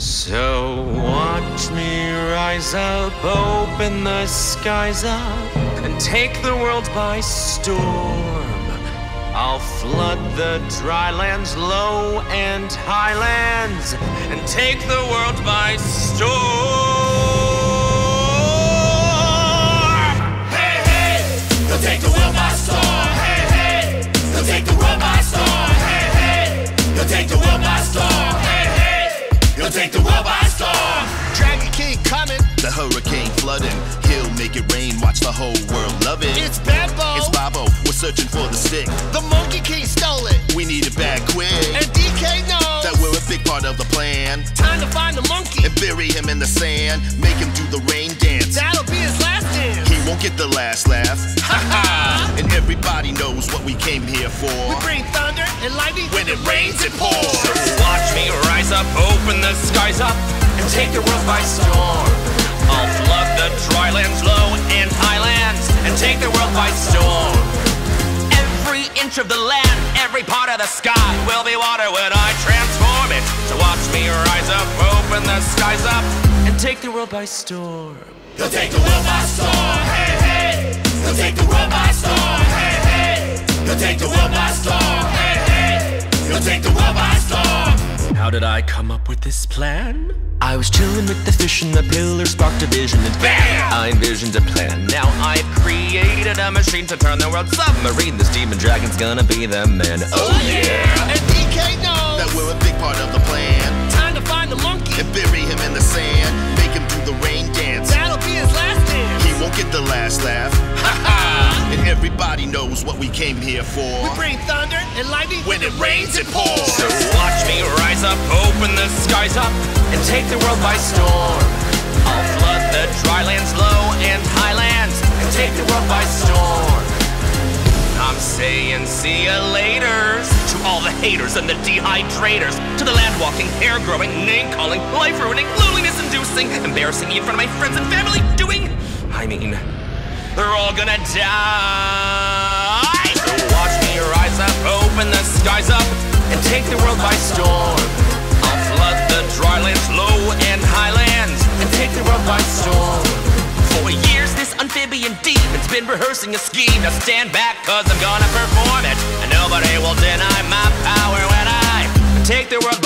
So watch me rise up, open the skies up, and take the world by storm. I'll flood the dry lands, low and highlands, and take the world by storm. Hey, hey, they'll take the world by storm. Hey, hey, they'll take the world by storm. Hey, hey, they'll take the world by storm. Take the world by storm. Dragon King coming. The hurricane flooding. He'll make it rain. Watch the whole world love it. It's Babbo. It's Babbo. We're searching for the stick. The Monkey King stole it. We need it back quick. And DK knows that we're a big part of the plan. Time to find the monkey and bury him in the sand. Make him do the rain dance. That'll be his last dance. He won't get the last laugh. Ha ha. And everybody knows what we came here for. We bring thunder and lightning. When it rains, it pours. So watch me rise up. Open the skies up and take the world by storm. I'll flood the dry lands, low and highlands, and take the world by storm. Every inch of the land, every part of the sky will be water when I transform it. So watch me rise up, open the skies up, and take the world by storm. He'll take the world by storm. Hey, hey. He'll take the world by storm. Hey, hey. He'll take the world by storm. Hey, hey. He'll take the world by storm. How did I come up with this plan? I was chilling with the fish and the pillar sparked a vision, and bam! I envisioned a plan. Now I've created a machine to turn the world submarine. This demon dragon's gonna be the man. Oh yeah! And DK knows that we're a big part of the plan. Time to find the monkey and bury him in the sand. Make him do the rain dance. That'll be his last dance. He won't get the last laugh. Ha ha! And everybody knows what we came here for. We bring thunder and lightning. When it rains, it pours. So watch me rise up, open the skies up, and take the world by storm. I'll flood the dry lands, low and highlands, and take the world by storm. I'm saying see ya laters to all the haters and the dehydrators, to the land-walking, hair-growing, name-calling, life-ruining, loneliness-inducing, embarrassing me in front of my friends and family doing... I mean, they're all gonna die. So watch me rise up, open the skies up, and take the world by storm. I'll flood the dry lands, low and highlands, and take the world by storm. For years this amphibian demon's been rehearsing a scheme. Now stand back, cause I'm gonna perform it, and nobody will deny my power when I take the world